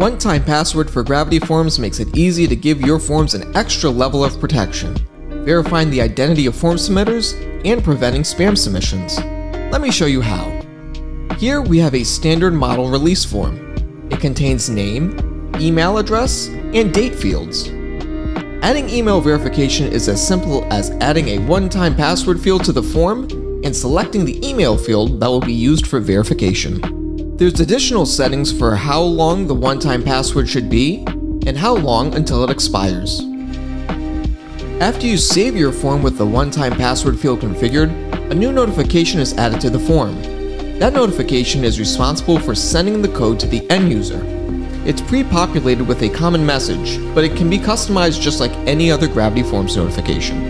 One-time password for Gravity Forms makes it easy to give your forms an extra level of protection, verifying the identity of form submitters and preventing spam submissions. Let me show you how. Here we have a standard model release form. It contains name, email address, and date fields. Adding email verification is as simple as adding a one-time password field to the form and selecting the email field that will be used for verification. There's additional settings for how long the one-time password should be and how long until it expires. After you save your form with the one-time password field configured, a new notification is added to the form. That notification is responsible for sending the code to the end user. It's pre-populated with a common message, but it can be customized just like any other Gravity Forms notification.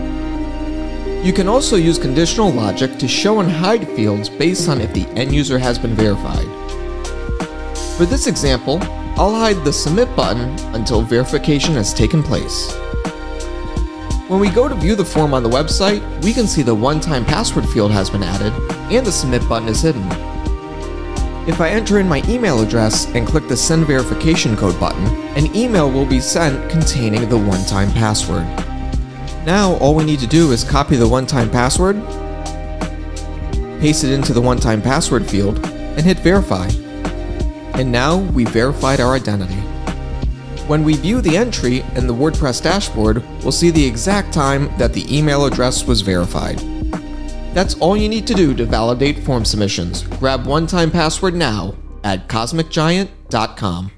You can also use conditional logic to show and hide fields based on if the end user has been verified. For this example, I'll hide the submit button until verification has taken place. When we go to view the form on the website, we can see the one-time password field has been added and the submit button is hidden. If I enter in my email address and click the send verification code button, an email will be sent containing the one-time password. Now all we need to do is copy the one-time password, paste it into the one-time password field, and hit verify. And now we verified our identity. When we view the entry in the WordPress dashboard, we'll see the exact time that the email address was verified. That's all you need to do to validate form submissions. Grab one-time password now at cosmicgiant.com.